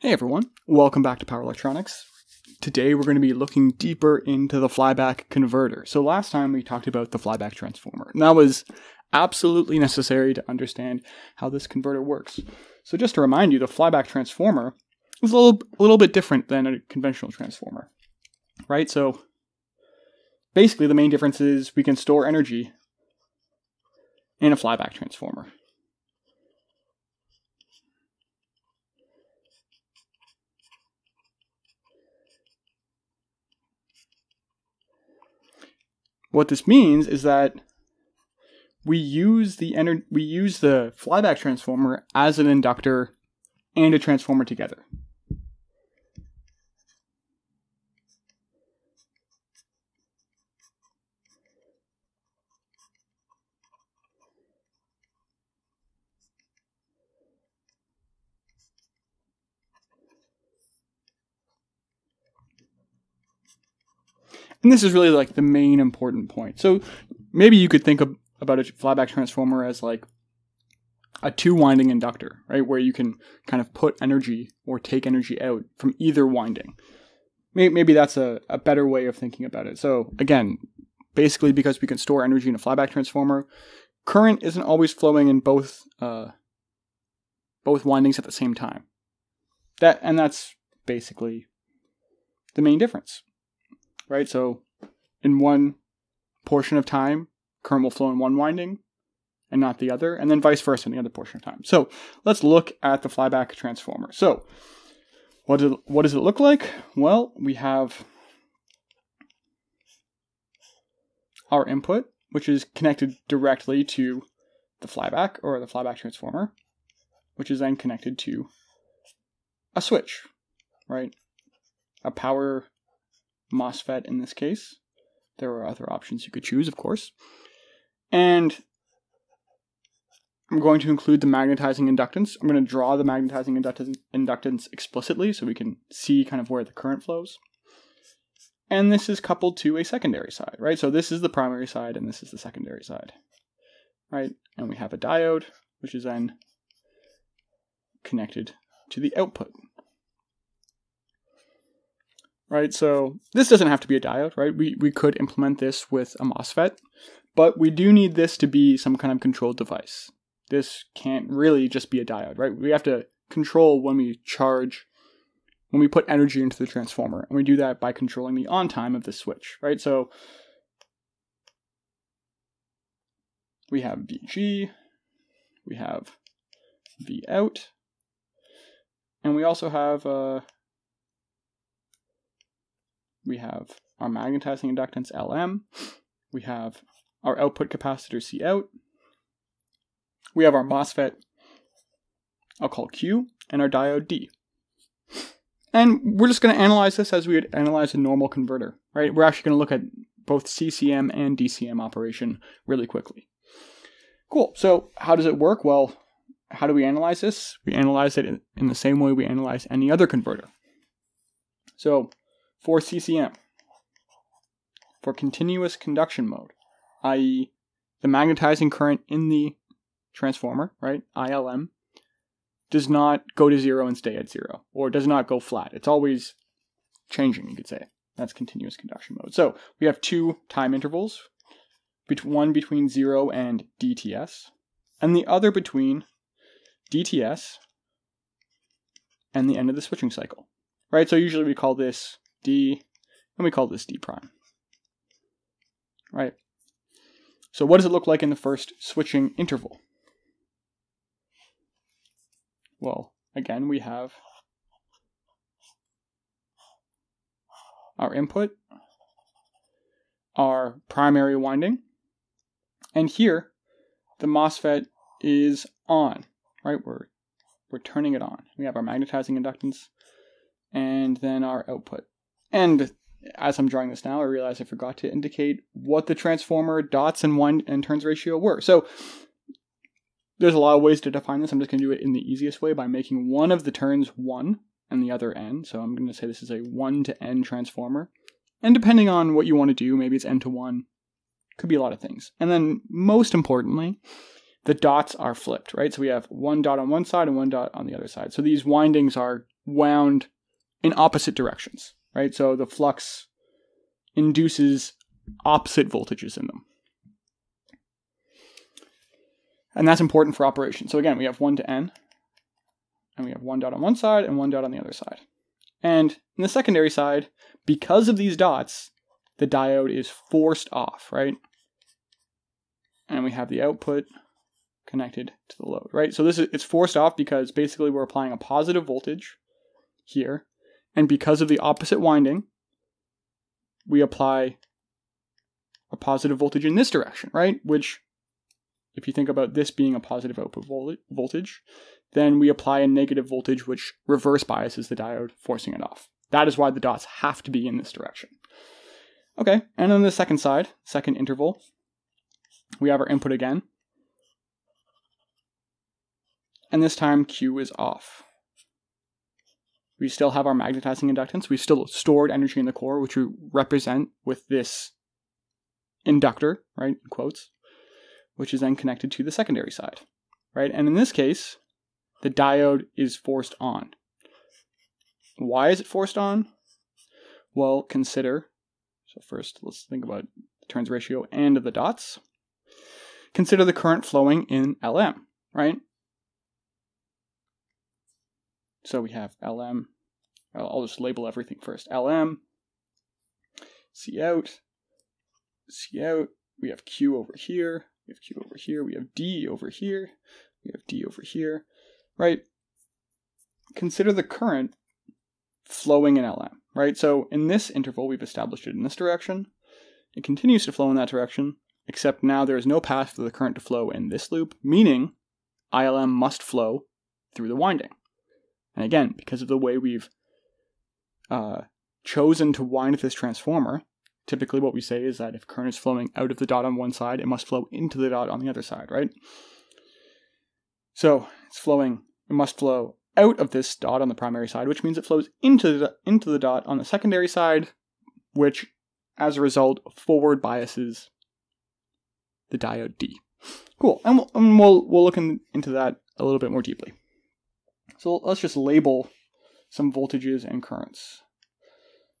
Hey everyone, welcome back to Power Electronics. Today we're going to be looking deeper into the flyback converter. So last time we talked about the flyback transformer, and that was absolutely necessary to understand how this converter works. So just to remind you, the flyback transformer is a little bit different than a conventional transformer, right? So basically the main difference is we can store energy in a flyback transformer. What this means is that we use the flyback transformer as an inductor and a transformer together. And this is really like the main important point. So maybe you could think about a flyback transformer as like a two-winding inductor, right? Where you can kind of put energy or take energy out from either winding. Maybe that's a better way of thinking about it. So again, basically because we can store energy in a flyback transformer, current isn't always flowing in both windings at the same time. That's basically the main difference. Right, so in one portion of time, current will flow in one winding and not the other, and then vice versa in the other portion of time. So let's look at the flyback transformer. So what does it look like? Well, we have our input, which is connected directly to the flyback or the flyback transformer, which is then connected to a switch, right? A power MOSFET in this case. There are other options you could choose, of course. And I'm going to include the magnetizing inductance. I'm going to draw the magnetizing inductance explicitly so we can see kind of where the current flows. And this is coupled to a secondary side, right? So this is the primary side and this is the secondary side, right? And we have a diode, which is then connected to the output. Right, so this doesn't have to be a diode, right? We could implement this with a MOSFET, but we do need this to be some kind of controlled device. This can't really just be a diode, right? We have to control when we charge, when we put energy into the transformer, and we do that by controlling the on time of the switch, right? So we have VG, we have V out, and we also have we have our magnetizing inductance Lm, we have our output capacitor C out, we have our MOSFET, I'll call Q, and our diode D. And we're just going to analyze this as we would analyze a normal converter, right? We're actually going to look at both CCM and DCM operation really quickly. Cool, so how does it work? Well, how do we analyze this? We analyze it in the same way we analyze any other converter. So for CCM, for continuous conduction mode, i.e. the magnetizing current in the transformer, right, ILM, does not go to zero and stay at zero, or does not go flat. It's always changing, you could say. That's continuous conduction mode. So we have two time intervals, one between zero and DTS, and the other between DTS and the end of the switching cycle, right? So usually we call this D, and we call this D prime, right? So what does it look like in the first switching interval? Well, again, we have our input, our primary winding, and here the MOSFET is on, right? We're turning it on. We have our magnetizing inductance and then our output. And as I'm drawing this now, I realize I forgot to indicate what the transformer dots and wind and turns ratio were. So there's a lot of ways to define this. I'm just going to do it in the easiest way by making one of the turns 1 and the other n. So I'm going to say this is a 1 to n transformer. And depending on what you want to do, maybe it's n to 1. Could be a lot of things. And then most importantly, the dots are flipped, right? So we have one dot on one side and one dot on the other side. So these windings are wound in opposite directions, right? So the flux induces opposite voltages in them. And that's important for operation. So again, we have 1 to n, and we have one dot on one side and one dot on the other side. And in the secondary side, because of these dots, the diode is forced off, right? And we have the output connected to the load, right? So this is, it's forced off because basically we're applying a positive voltage here. And because of the opposite winding, we apply a positive voltage in this direction, right? Which, if you think about this being a positive output voltage, then we apply a negative voltage which reverse biases the diode, forcing it off. That is why the dots have to be in this direction. Okay, and on the second side, second interval, we have our input again. And this time Q is off. We still have our magnetizing inductance. We've still stored energy in the core, which we represent with this inductor, right, in quotes, which is then connected to the secondary side, right? And in this case, the diode is forced on. Why is it forced on? Well, consider, so first let's think about the turns ratio and the dots. Consider the current flowing in LM, right? So we have LM, I'll just label everything first. LM, C out, C out, we have Q over here, we have Q over here, we have D over here, we have D over here, right? Consider the current flowing in LM, right? So in this interval, we've established it in this direction. It continues to flow in that direction, except now there is no path for the current to flow in this loop, meaning ILM must flow through the winding. And again, because of the way we've chosen to wind this transformer, typically what we say is that if current is flowing out of the dot on one side, it must flow into the dot on the other side, right? So it's flowing, it must flow out of this dot on the primary side, which means it flows into the dot on the secondary side, which as a result forward biases the diode D. Cool, and we'll look into that a little bit more deeply. So let's just label some voltages and currents,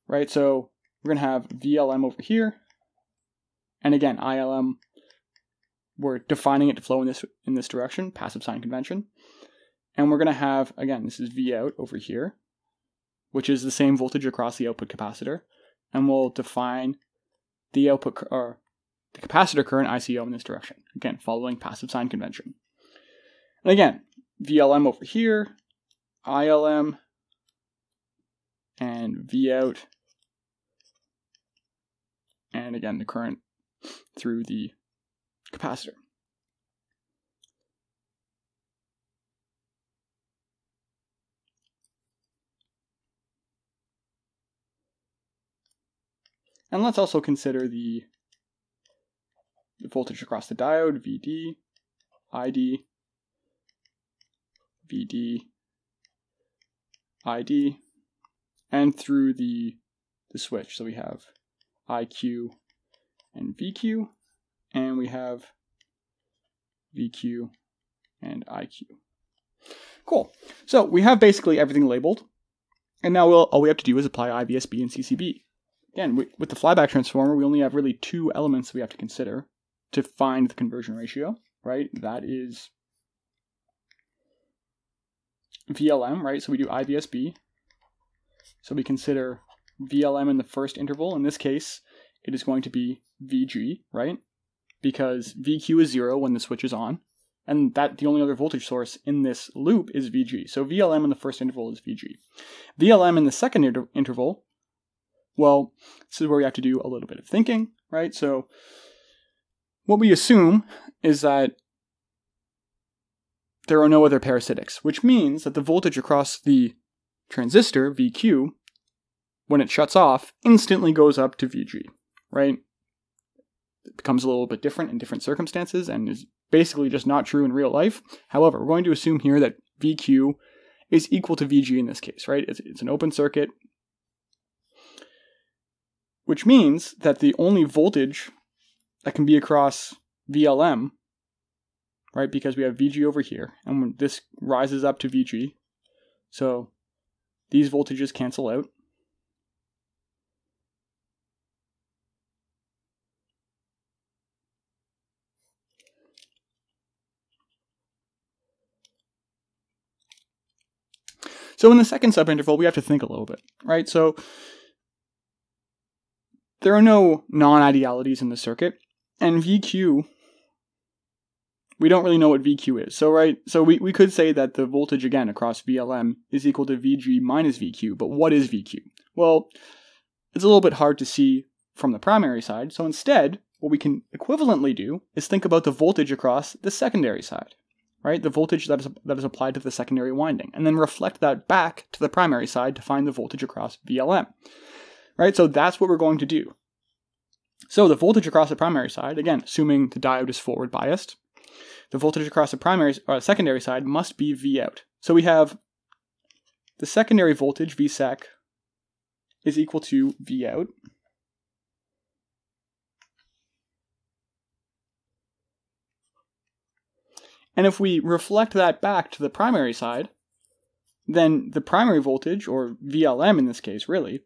right? So we're going to have VLM over here. And again, ILM, we're defining it to flow in this direction, passive sign convention. And we're going to have, again, this is V out over here, which is the same voltage across the output capacitor. And we'll define the output, or the capacitor current ICO in this direction. Again, following passive sign convention. And again, VLM over here, ILM, and V out, and again the current through the capacitor. And let's also consider the voltage across the diode, VD, ID, VD, ID, and through the switch. So we have IQ and VQ, and we have VQ and IQ. Cool. So we have basically everything labeled, and now all we have to do is apply IVSB and CCB. Again, with the flyback transformer, we only have really two elements we have to consider to find the conversion ratio, right? That is VLM, right? So we do IVSB. So we consider VLM in the first interval. In this case, it is going to be VG, right? Because VQ is 0 when the switch is on, and that the only other voltage source in this loop is VG. So VLM in the first interval is VG. VLM in the second interval, well, this is where we have to do a little bit of thinking, right? So what we assume is that there are no other parasitics, which means that the voltage across the transistor, VQ, when it shuts off, instantly goes up to VG, right? It becomes a little bit different in different circumstances and is basically just not true in real life. However, we're going to assume here that VQ is equal to VG in this case, right? It's an open circuit, which means that the only voltage that can be across VLM, right, because we have VG over here, and this rises up to VG, so These voltages cancel out. So in the second subinterval, we have to think a little bit, right? So there are no non-idealities in the circuit, and VQ, we don't really know what VQ is. So right, so we could say that the voltage again across VLM is equal to VG minus VQ, but what is VQ? Well, it's a little bit hard to see from the primary side, so instead, what we can equivalently do is think about the voltage across the secondary side. Right, the voltage that is applied to the secondary winding, and then reflect that back to the primary side to find the voltage across VLM. Right, so that's what we're going to do. So the voltage across the primary side, again, assuming the diode is forward biased, the voltage across the primary or secondary side must be V out. So we have the secondary voltage Vsec is equal to V out. And if we reflect that back to the primary side, then the primary voltage, or VLM in this case really,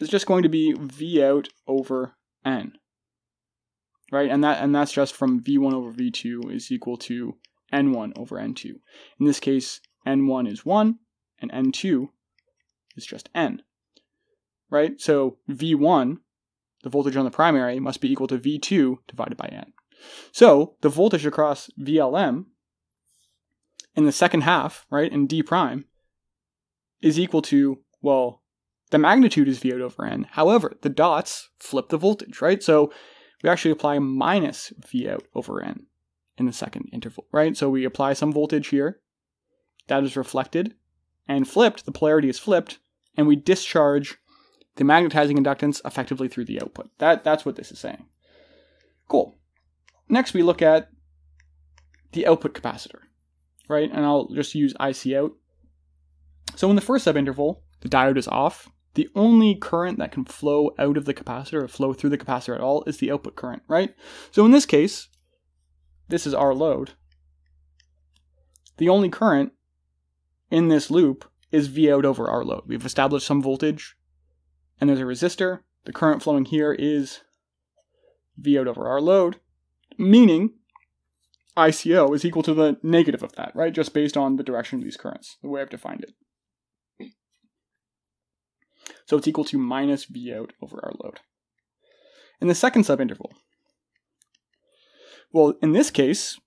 is just going to be V out over N. Right? And that's just from V1 over V2 is equal to N1 over N2. In this case, N1 is 1, and N2 is just N. Right? So V1, the voltage on the primary, must be equal to V2 divided by N. So the voltage across VLM in the second half, right, in D prime, is equal to, well, the magnitude is V out over N. However, the dots flip the voltage, right? So we actually apply minus V out over N in the second interval, right? So we apply some voltage here. That is reflected and flipped. The polarity is flipped, and we discharge the magnetizing inductance effectively through the output. That's what this is saying. Cool. Next, we look at the output capacitor, right? And I'll just use IC out. So in the first subinterval, the diode is off. The only current that can flow out of the capacitor or flow through the capacitor at all is the output current, right? So in this case, this is our load. The only current in this loop is V out over our load. We've established some voltage, and there's a resistor. The current flowing here is V out over our load. Meaning, ICO is equal to the negative of that, right? Just based on the direction of these currents, the way I've defined it. So it's equal to minus V out over our load. In the second subinterval, well, in this case,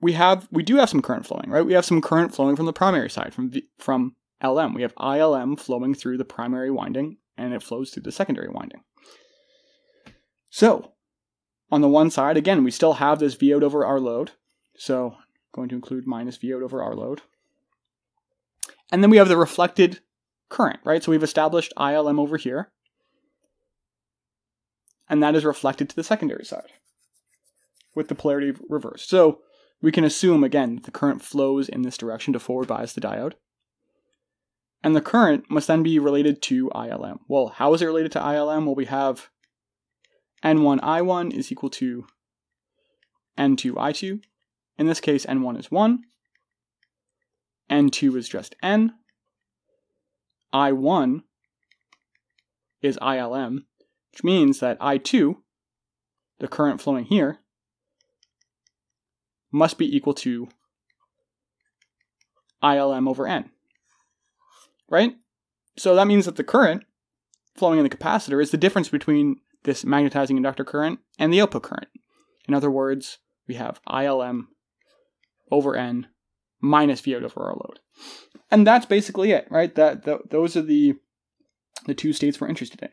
we do have some current flowing, right? We have some current flowing from the primary side, from LM. We have ILM flowing through the primary winding, and it flows through the secondary winding. So on the one side, again, we still have this V out over our load. So I'm going to include minus V out over our load. And then we have the reflected current, right? So we've established ILM over here. And that is reflected to the secondary side with the polarity reversed. So we can assume, again, that the current flows in this direction to forward bias the diode. And the current must then be related to ILM. Well, how is it related to ILM? Well, we have N1 I1 is equal to N2 I2. In this case, N1 is 1. N2 is just N. I1 is ILM, which means that I2, the current flowing here, must be equal to ILM over N. Right? So that means that the current flowing in the capacitor is the difference between this magnetizing inductor current and the output current. In other words, we have ILM over N minus V out over our load. And that's basically it, right? Those are the two states we're interested in.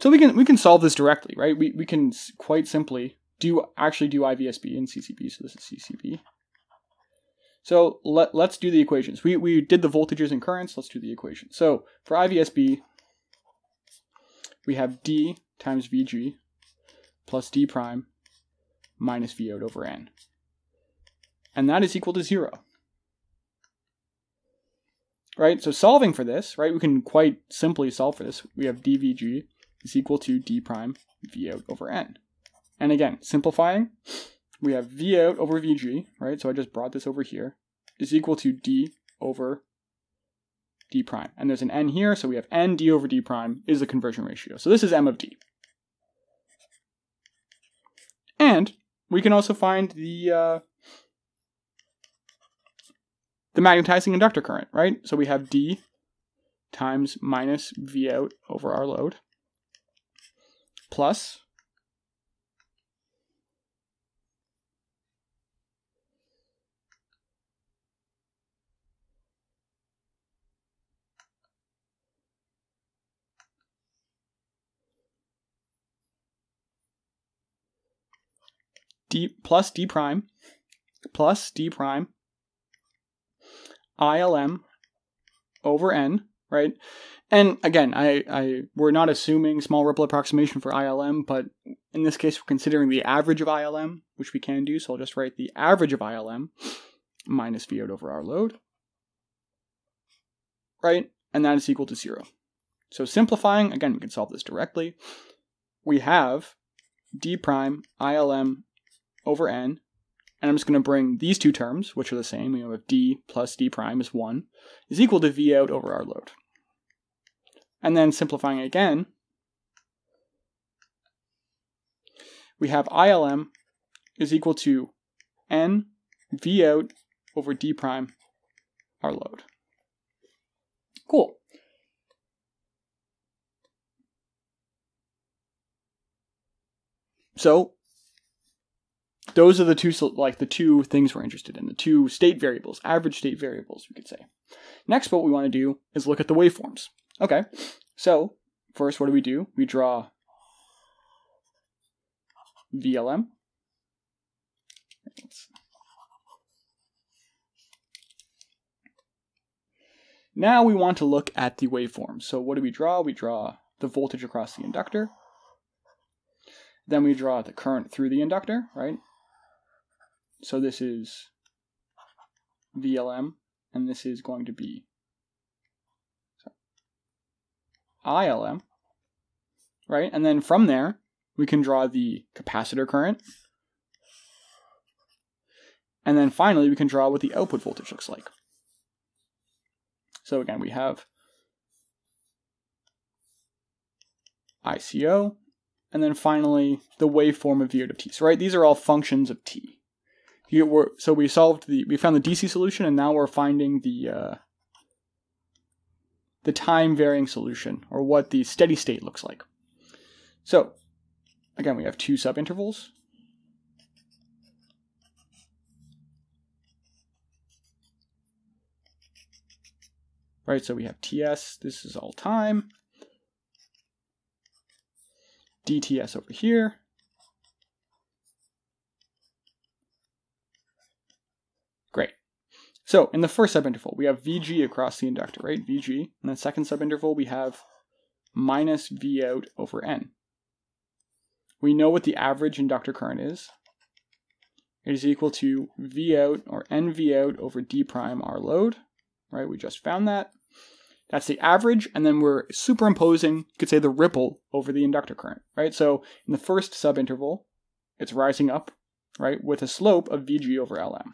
So we can solve this directly, right? We can quite simply actually do IVSB and CCB, so this is CCB. So let's do the equations. We did the voltages and currents, let's do the equations. So for IVSB, we have D times VG plus D prime minus V out over N. And that is equal to 0. Right? So solving for this, right, we can quite simply solve for this. We have DVG is equal to D prime V out over N. And again, simplifying, we have V out over VG, right? So I just brought this over here, is equal to D over d prime. And there's an n here, so we have n d over d prime is the conversion ratio. So this is m of d. And we can also find the magnetizing inductor current, right? So we have d times minus v out over our load plus d prime ILM over n, right? And again, we're not assuming small ripple approximation for ILM, but in this case, we're considering the average of ILM, which we can do. So I'll just write the average of ILM minus V out over our load, right? And that is equal to 0. So simplifying, again, we can solve this directly. We have d prime ILM over n, and I'm just going to bring these two terms, which are the same. We have d plus d prime is 1, is equal to v out over our load. And then simplifying again, we have ILM is equal to n v out over d prime our load. Cool. So those are the two, like the two things we're interested in, the two state variables, average state variables, we could say. Next, what we want to do is look at the waveforms. Okay, so first, what do? We draw VLM. Now we want to look at the waveforms. So what do we draw? We draw the voltage across the inductor. Then we draw the current through the inductor, right? So this is VLM, and this is going to be ILM, right? And then from there, we can draw the capacitor current. And then finally, we can draw what the output voltage looks like. So again, we have ICO, and then finally, the waveform of V out of t. So, right, these are all functions of t. So we found the DC solution, and now we're finding the time-varying solution, or what the steady state looks like. So, again, we have two subintervals. Right, so we have TS, this is all time. DTS over here. Great. So in the first subinterval, we have VG across the inductor, right? VG. In the second subinterval, we have minus V out over N. We know what the average inductor current is. It is equal to V out or NV out over D prime our load, right? We just found that. That's the average, and then we're superimposing, you could say, the ripple over the inductor current, right? So in the first subinterval, it's rising up, right, with a slope of Vg over Lm.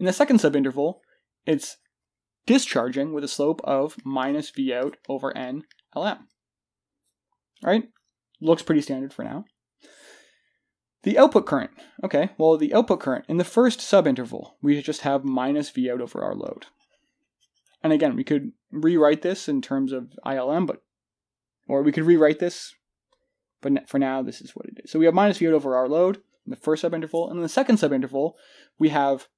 In the second subinterval, it's discharging with a slope of minus V out over N Lm, right? Looks pretty standard for now. The output current, okay, well, the output current, in the first subinterval, we just have minus V out over our load. And again, we could rewrite this in terms of ILM, or we could rewrite this, but for now, this is what it is. So we have minus V out over our load in the first subinterval, and in the second subinterval, we have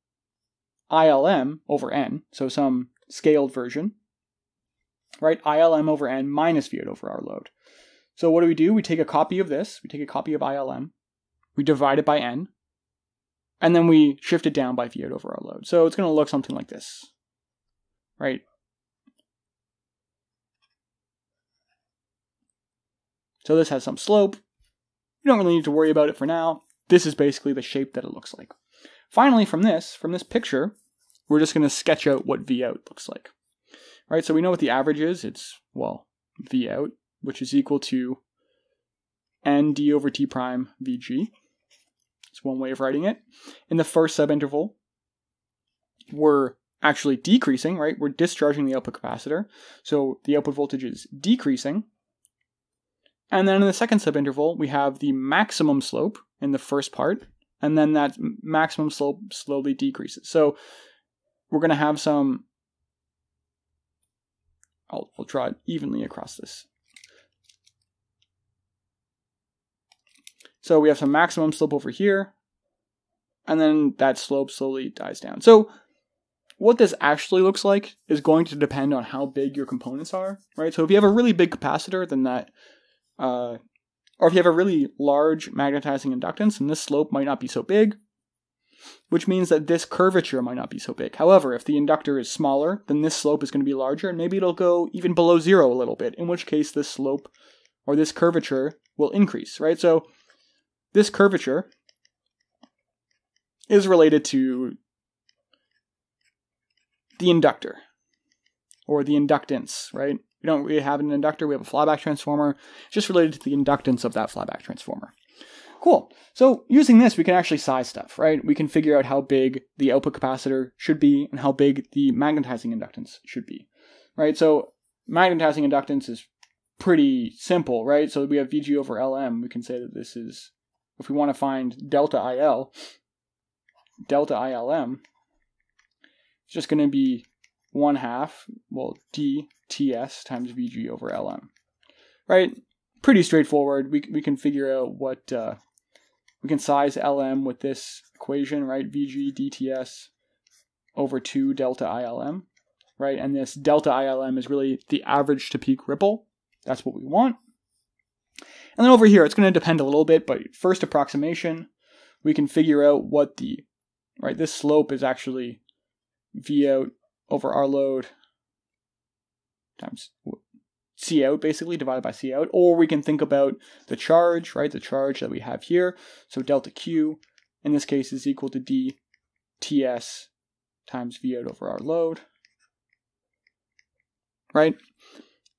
ILM over N, so some scaled version, right? ILM over N minus V out over our load. So what do? We take a copy of this, we take a copy of ILM, we divide it by N, and then we shift it down by V out over our load. So it's going to look something like this. Right? So this has some slope. You don't really need to worry about it for now. This is basically the shape that it looks like. Finally, from this picture, we're just going to sketch out what V out looks like. Right? So we know what the average is. It's, well, V out, which is equal to N D over T prime VG. It's one way of writing it. In the first subinterval, we're actually decreasing, right? We're discharging the output capacitor, so the output voltage is decreasing. And then in the second subinterval, we have the maximum slope in the first part, and then that maximum slope slowly decreases. So we're going to have some, I'll draw it evenly across this. So we have some maximum slope over here, and then that slope slowly dies down. So what this actually looks like is going to depend on how big your components are, right? So if you have a really big capacitor, then that, or if you have a really large magnetizing inductance, then this slope might not be so big, which means that this curvature might not be so big. However, if the inductor is smaller, then this slope is going to be larger, and maybe it'll go even below zero a little bit, in which case this slope or this curvature will increase, right? So this curvature is related to the inductor or the inductance, right? We don't really have an inductor, we have a flyback transformer, just related to the inductance of that flyback transformer. Cool. So using this, we can actually size stuff, right? We can figure out how big the output capacitor should be and how big the magnetizing inductance should be, right? So magnetizing inductance is pretty simple, right? So we have VG over LM. We can say that this is, if we want to find delta IL, delta ILM, it's just going to be 1/2, well, DTS times VG over LM, right? Pretty straightforward. We can figure out what, we can size LM with this equation, right? VG DTS over 2 delta ILM, right? And this delta ILM is really the average to peak ripple. That's what we want. And then over here, it's going to depend a little bit, but first approximation, we can figure out what the, right, this slope is actually V out over R load times C out, basically, divided by C out. Or we can think about the charge, right, the charge that we have here. So delta Q, in this case, is equal to D TS times V out over R load, right?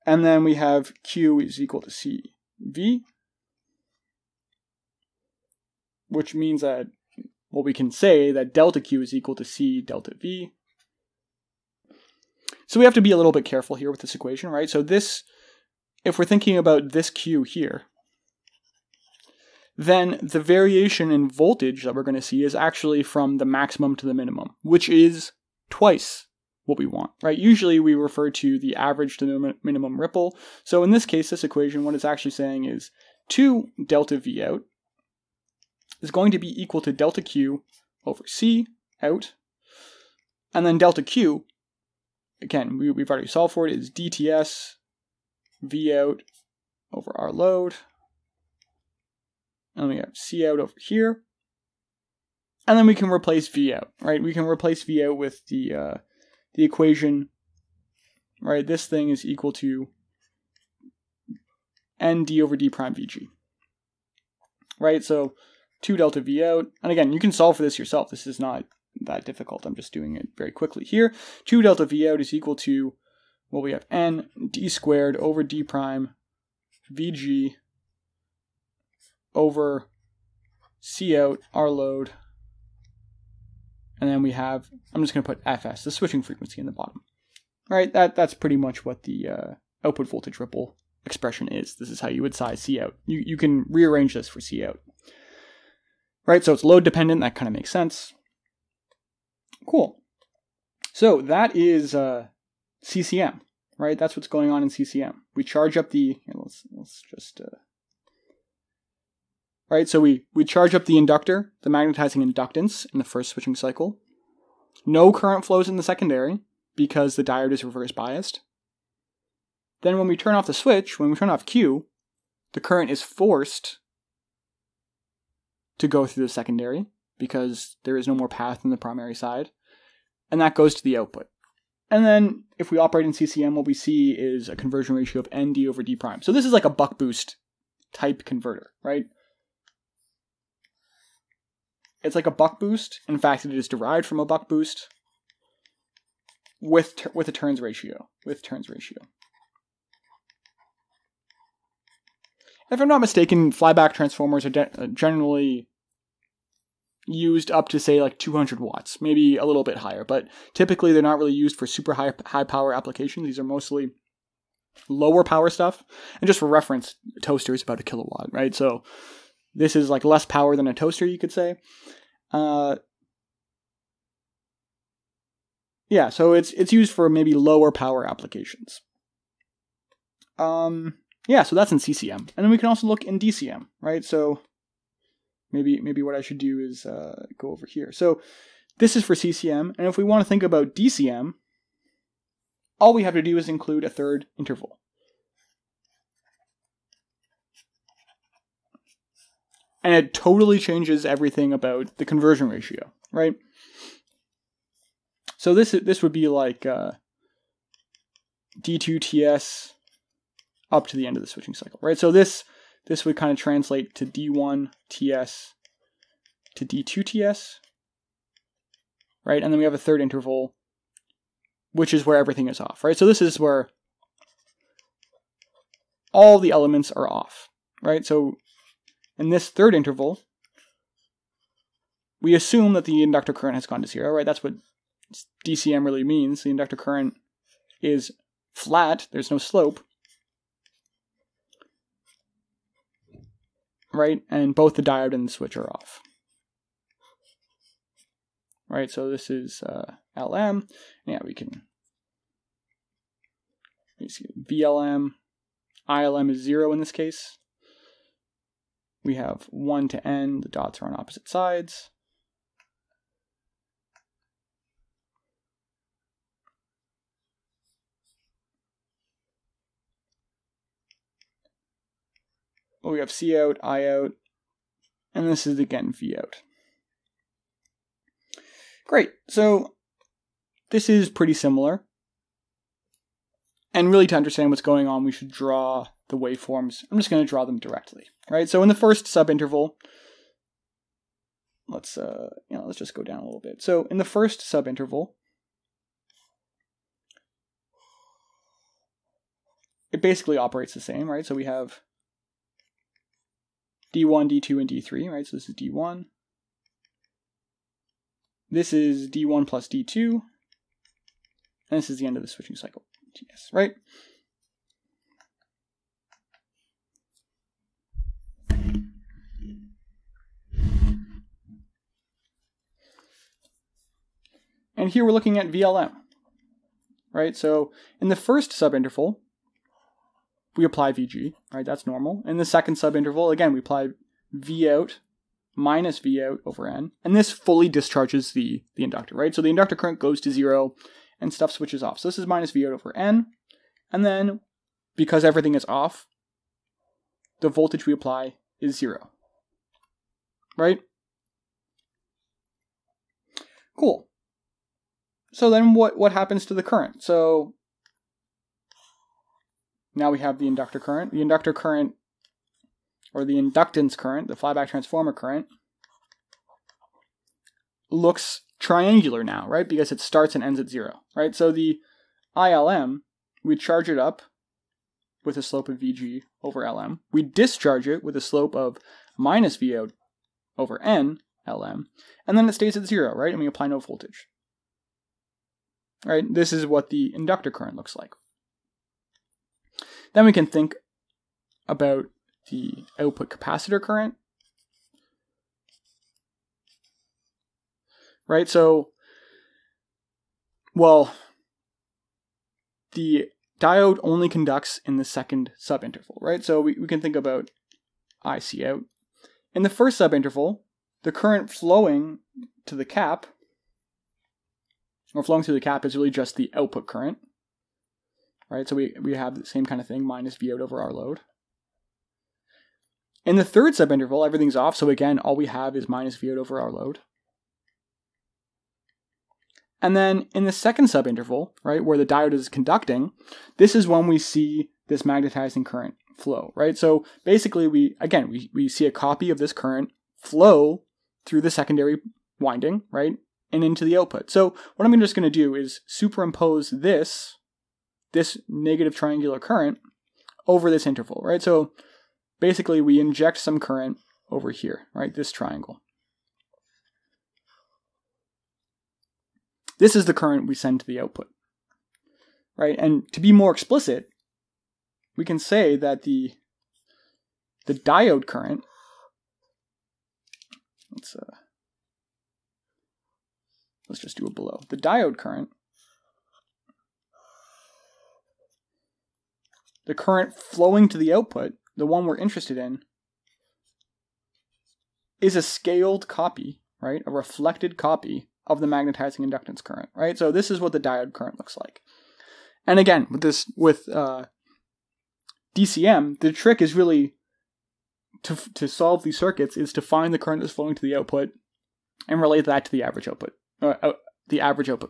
And then we have Q is equal to CV, which means that, well, we can say that delta Q is equal to C delta V. So we have to be a little bit careful here with this equation, right? So this, if we're thinking about this Q here, then the variation in voltage that we're going to see is actually from the maximum to the minimum, which is twice what we want, right? Usually we refer to the average to the minimum ripple. So in this case, this equation, what it's actually saying is 2 delta V out is going to be equal to delta Q over C out. And then delta Q, again, we've already solved for it, is DTS V out over R load. And we have C out over here. And then we can replace V out, right? We can replace V out with the equation, right? This thing is equal to ND over D prime VG, right? So 2 delta V out. And again, you can solve for this yourself. This is not that difficult. I'm just doing it very quickly here. 2 delta V out is equal to, well, we have N D squared over D prime VG over C out R load. And then we have, I'm just going to put FS, the switching frequency in the bottom. All right, that's pretty much what the output voltage ripple expression is. This is how you would size C out. You can rearrange this for C out. Right, so it's load dependent, that kind of makes sense. Cool. So that is CCM, right? That's what's going on in CCM. We charge up the, here, let's just, right, so we charge up the inductor, the magnetizing inductance in the first switching cycle. No current flows in the secondary because the diode is reverse biased. Then when we turn off the switch, when we turn off Q, the current is forced to go through the secondary because there is no more path in the primary side. And that goes to the output. And then if we operate in CCM, what we see is a conversion ratio of ND over D prime. So this is like a buck-boost type converter, right? It's like a buck-boost. In fact, it is derived from a buck-boost with a turns ratio. If I'm not mistaken, flyback transformers are generally used up to say like 200 watts, maybe a little bit higher, but typically they're not really used for super high power applications. These are mostly lower power stuff. And just for reference, a toaster is about 1 kilowatt, right? So this is like less power than a toaster, you could say. Yeah, so it's used for maybe lower power applications. Yeah, so that's in CCM. And then we can also look in DCM, right? So maybe what I should do is go over here. So this is for CCM, and if we want to think about DCM, all we have to do is include a third interval. And it totally changes everything about the conversion ratio, right? So this would be like D2TS up to the end of the switching cycle, right? So this would kind of translate to D1TS to D2TS, right? And then we have a third interval, which is where everything is off, right? So this is where all the elements are off, right? So in this third interval, we assume that the inductor current has gone to zero, right? That's what DCM really means. The inductor current is flat, there's no slope, right? And both the diode and the switch are off, right? So this is LM. Yeah, we can see VLM. ILM is zero in this case. We have 1 to N. The dots are on opposite sides. Well, we have C out, I out, and this is again V out. Great. So this is pretty similar. And really, to understand what's going on, we should draw the waveforms. I'm just going to draw them directly, right? So in the first subinterval, let's just go down a little bit. So in the first subinterval, it basically operates the same, right? So we have D1, D2, and D3, right? So this is D1. This is D1 plus D2. And this is the end of the switching cycle, TS, right? And here we're looking at VLM, right? So in the first subinterval, we apply VG, right? That's normal. In the second subinterval, again, we apply V out minus V out over N, and this fully discharges the inductor, right? So the inductor current goes to zero and stuff switches off. So this is minus V out over N, and then because everything is off, the voltage we apply is zero, right? Cool. So then what happens to the current? So now we have the inductor current. The inductor current, or the inductance current, the flyback transformer current, looks triangular now, right? Because it starts and ends at zero, right? So the ILM, we charge it up with a slope of VG over LM. We discharge it with a slope of minus VO over N, LM, and then it stays at zero, right? And we apply no voltage, right? This is what the inductor current looks like. Then we can think about the output capacitor current, right? So, well, the diode only conducts in the second subinterval, right? So we can think about IC out. In the first subinterval, the current flowing to the cap, or flowing through the cap, is really just the output current. Right, so we have the same kind of thing, minus V out over our load. In the third subinterval, everything's off, so again, all we have is minus V out over our load. And then in the second subinterval, right, where the diode is conducting, this is when we see this magnetizing current flow, right? So basically, we see a copy of this current flow through the secondary winding, right, and into the output. So what I'm just going to do is superimpose this negative triangular current over this interval, right? So basically we inject some current over here, right? This triangle. This is the current we send to the output, right? And to be more explicit, we can say that the diode current, let's just do it below. The diode current, the current flowing to the output, the one we're interested in, is a scaled copy, right? A reflected copy of the magnetizing inductance current, right? So this is what the diode current looks like. And again, with DCM, the trick is really to solve these circuits is to find the current that's flowing to the output and relate that to the average output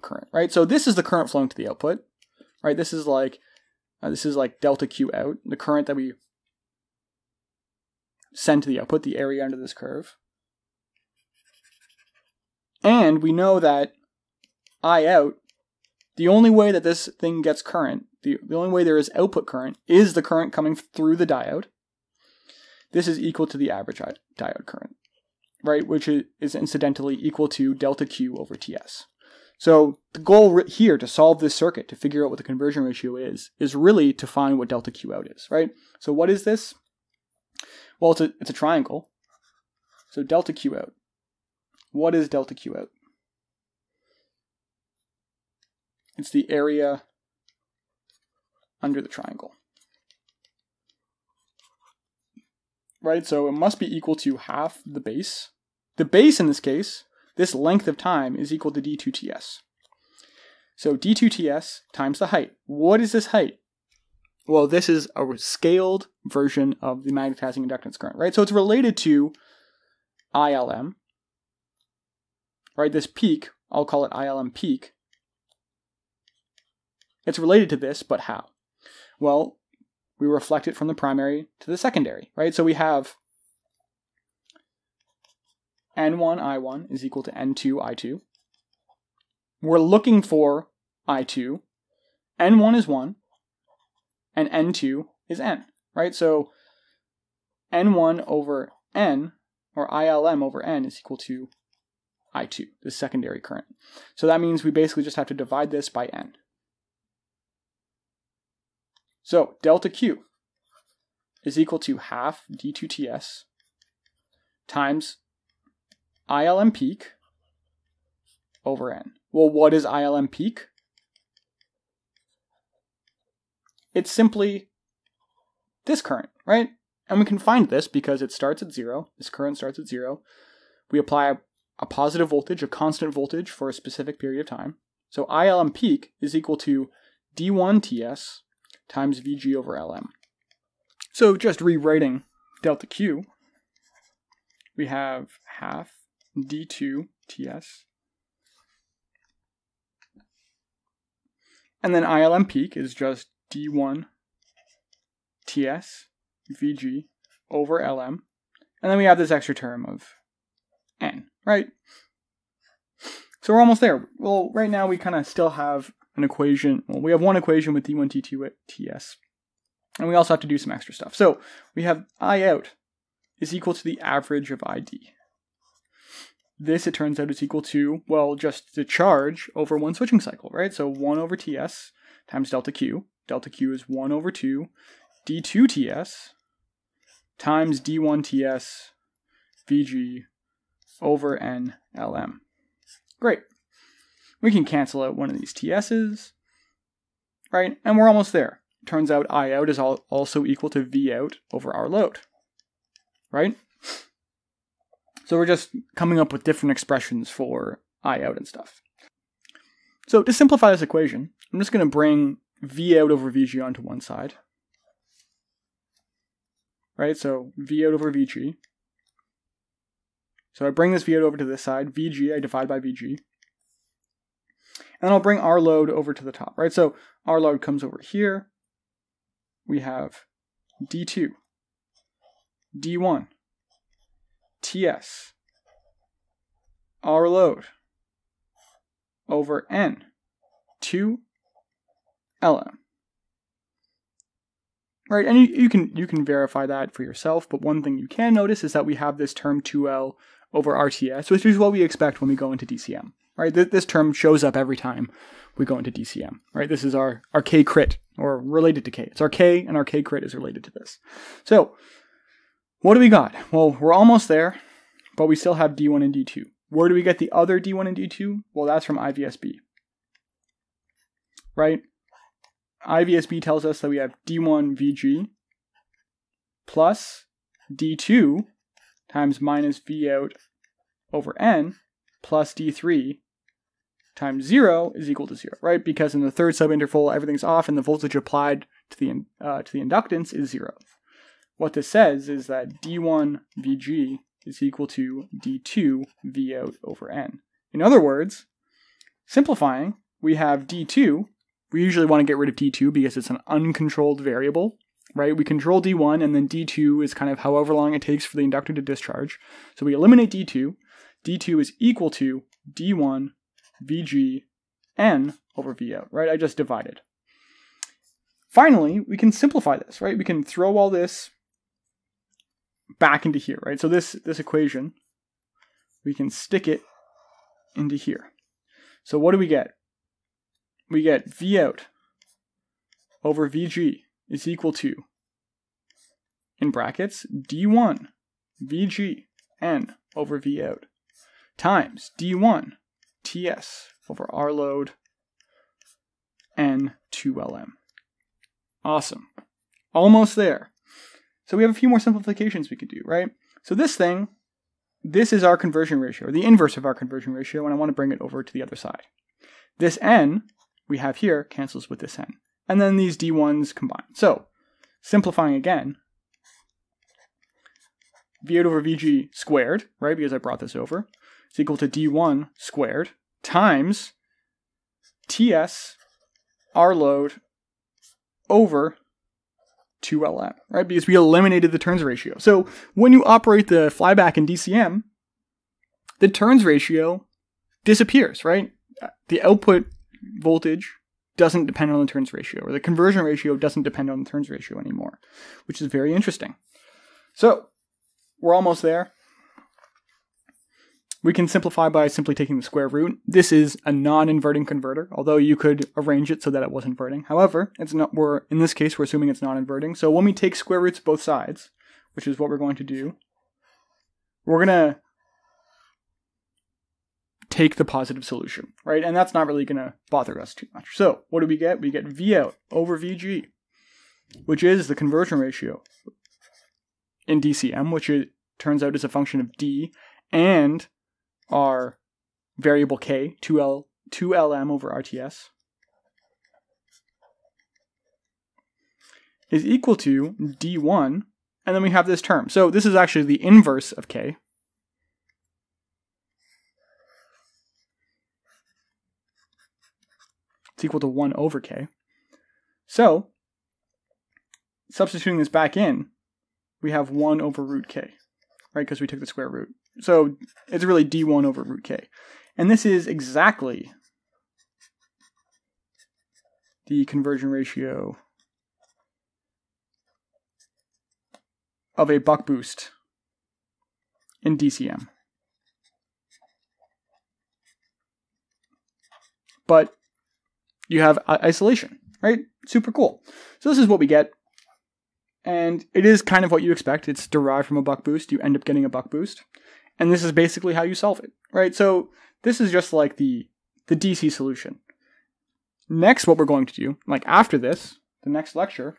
current, right? So this is the current flowing to the output, right? This is like delta Q out, the current that we send to the output, the area under this curve. And we know that I out, the only way that this thing gets current, the only way there is output current, is the current coming through the diode. This is equal to the average diode current, right? Which is incidentally equal to delta Q over TS. So the goal here to solve this circuit, to figure out what the conversion ratio is really to find what delta Q out is, right? So what is this? Well, it's a triangle. So delta Q out. What is delta Q out? It's the area under the triangle. Right, so it must be equal to half the base. The base in this case, this length of time, is equal to d2ts. So d2ts times the height. What is this height? Well, this is a scaled version of the magnetizing inductance current, right? So it's related to ILM. Right, this peak, I'll call it ILM peak. It's related to this, but how? Well, we reflect it from the primary to the secondary, right? So we have N1, I1 is equal to N2, I2. We're looking for I2. N1 is 1, and N2 is N, right? So N1 over N, or ILM over N, is equal to I2, the secondary current. So that means we basically just have to divide this by N. So delta Q is equal to half D2TS times ILM peak over N. Well, what is ILM peak? It's simply this current, right? And we can find this because it starts at 0. This current starts at 0. We apply a positive voltage, a constant voltage for a specific period of time. So ILM peak is equal to D1TS times Vg over Lm. So just rewriting delta Q, we have half D2Ts, and then ILM peak is just D1Ts Vg over Lm, and then we have this extra term of N, right? So we're almost there. Well, right now we kind of still have an equation. Well, we have one equation with D1, T2, TS, and we also have to do some extra stuff. So we have I out is equal to the average of ID. This, it turns out, is equal to, well, just the charge over one switching cycle, right? So 1 over TS times delta Q. Delta Q is 1 over 2 D2 TS times D1 TS Vg over N Lm. Great. We can cancel out one of these TS's, right? And we're almost there. Turns out I out is also equal to V out over our load, right? So we're just coming up with different expressions for I out and stuff. So to simplify this equation, I'm just going to bring V out over Vg onto one side, right? So V out over Vg. So I bring this V out over to this side. Vg, I divide by Vg. And I'll bring our load over to the top, right? So our load comes over here. We have D2, D1, TS, our load over N, 2, Lm. Right, and you can verify that for yourself, but one thing you can notice is that we have this term 2L over RTS, which is what we expect when we go into DCM. right? This term shows up every time we go into DCM, right? This is our K crit, or related to K. It's our K, and our K crit is related to this. So what do we got? Well, we're almost there, but we still have D1 and D2. Where do we get the other D1 and D2? Well, that's from IVSB, right? IVSB tells us that we have D1 VG plus D2 times minus V out over N plus D3 times 0 is equal to 0, right? Because in the third subinterval, everything's off and the voltage applied to the inductance is 0. What this says is that D1 VG is equal to D2 V out over N. In other words, simplifying, we have D2. We usually want to get rid of D2 because it's an uncontrolled variable, right? We control D1, and then D2 is kind of however long it takes for the inductor to discharge. So we eliminate D2. D2 is equal to D1 VG N over V out, right? I just divided. Finally, we can simplify this, right? We can throw all this back into here, right? So this equation, we can stick it into here. So what do we get? We get V out over VG is equal to, in brackets, D1 VG N over V out times D1 TS over R load N 2LM. Awesome. Almost there. So we have a few more simplifications we could do, right? So this thing, this is our conversion ratio, or the inverse of our conversion ratio, and I want to bring it over to the other side. This N we have here cancels with this N. And then these D1s combine. So simplifying again, V out over VG squared, right, because I brought this over, is equal to D1 squared times TS R load over 2LM, right, because we eliminated the turns ratio. So when you operate the flyback in DCM, the turns ratio disappears, right? The output voltage doesn't depend on the turns ratio, or the conversion ratio doesn't depend on the turns ratio anymore, which is very interesting. So we're almost there. We can simplify by simply taking the square root. This is a non-inverting converter, although you could arrange it so that it was inverting. However, it's not. In this case, we're assuming it's non-inverting. So when we take square roots of both sides, which is what we're going to do, we're going to take the positive solution, right? And that's not really going to bother us too much. So what do we get? We get V out over VG, which is the conversion ratio in DCM, which it turns out is a function of D and our variable K, 2LM over RTS, is equal to D1, and then we have this term. So this is actually the inverse of K, equal to 1 over K. So substituting this back in, we have 1 over root K, right? Because we took the square root. So it's really D1 over root K. And this is exactly the conversion ratio of a buck-boost in DCM. But you have isolation, right? Super cool. So this is what we get. And it is kind of what you expect. It's derived from a buck boost. You end up getting a buck boost. And this is basically how you solve it, right? So this is just like the DC solution. Next, what we're going to do, like after this, the next lecture,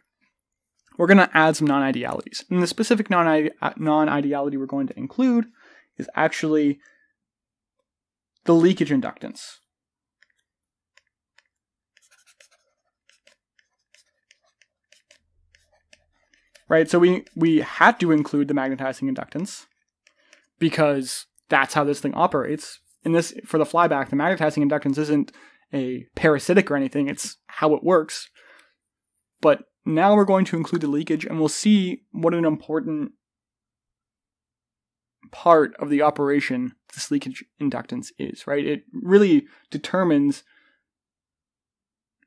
we're going to add some non-idealities. And the specific non-ideality we're going to include is actually the leakage inductance. Right, so we had to include the magnetizing inductance because that's how this thing operates. In this, for the flyback, the magnetizing inductance isn't a parasitic or anything, it's how it works. But now we're going to include the leakage, and we'll see what an important part of the operation this leakage inductance is, right? It really determines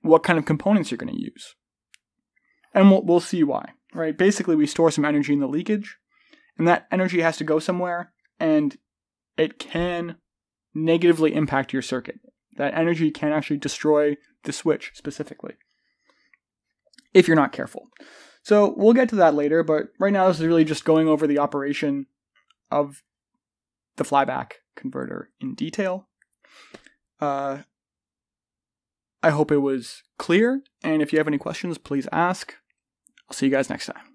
what kind of components you're going to use. And we'll see why. Right, basically we store some energy in the leakage, and that energy has to go somewhere, and it can negatively impact your circuit. That energy can actually destroy the switch specifically, if you're not careful. So we'll get to that later, but right now this is really just going over the operation of the flyback converter in detail. I hope it was clear, and if you have any questions, please ask. I'll see you guys next time.